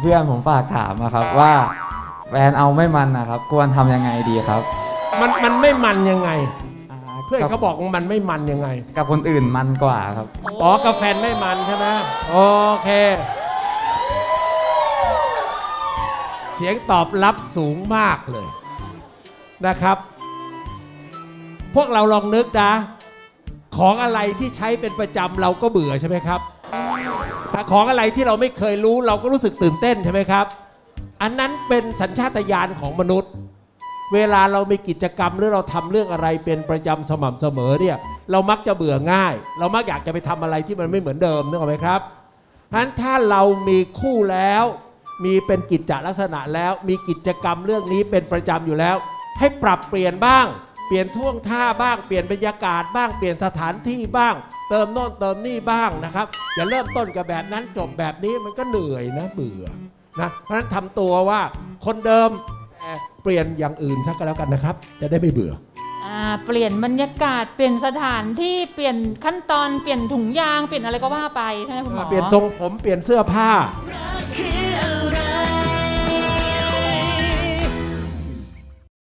เพื่อนผมฝากถามนะครับว่าแฟนเอาไม่มันนะครับควรทำยังไงดีครับมันไม่มันยังไงเพื่อนเขาบอกว่ามันไม่มันยังไงกับคนอื่นมันกว่าครับอ๋อกับแฟนไม่มันใช่ไหมโอเคเสียงตอบรับสูงมากเลยนะครับพวกเราลองนึกนะของอะไรที่ใช้เป็นประจำเราก็เบื่อใช่ไหมครับของอะไรที่เราไม่เคยรู้เราก็รู้สึกตื่นเต้นใช่ไหมครับอันนั้นเป็นสัญชาตญาณของมนุษย์เวลาเรามีกิจกรรมหรือเราทำเรื่องอะไรเป็นประจำสม่ำเสมอเนี่ยเรามักจะเบื่อง่ายเรามักอยากจะไปทำอะไรที่มันไม่เหมือนเดิมนึกออกไหมครับฉะนั้นถ้าเรามีคู่แล้วมีเป็นกิจจลักษณะแล้วมีกิจกรรมเรื่องนี้เป็นประจำอยู่แล้วให้ปรับเปลี่ยนบ้างเปลี่ยนท่วงท่าบ้างเปลี่ยนบรรยากาศบ้างเปลี่ยนสถานที่บ้างเติมโน่นเติมนี่บ้างนะครับอย่าเริ่มต้นกับแบบนั้นจบแบบนี้มันก็เหนื่อยนะเบื่อนะเพราะฉะนั้นทำตัวว่าคนเดิมแต่เปลี่ยนอย่างอื่นซะก็แล้วกันนะครับจะได้ไม่เบื่อเปลี่ยนบรรยากาศเปลี่ยนสถานที่เปลี่ยนขั้นตอนเปลี่ยนถุงยางเปลี่ยนอะไรก็ว่าไปใช่ไหมคุณหมอเปลี่ยนทรงผมเปลี่ยนเสื้อผ้า